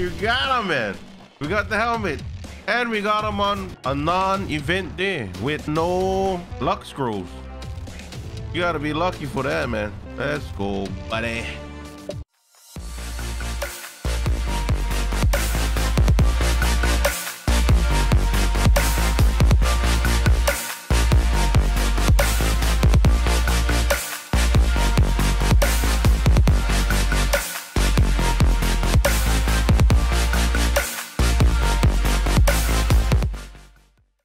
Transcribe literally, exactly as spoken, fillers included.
You got him, man. We got the helmet. And we got him on a non-event day with no luck scrolls. You gotta be lucky for that, man. Let's go, buddy.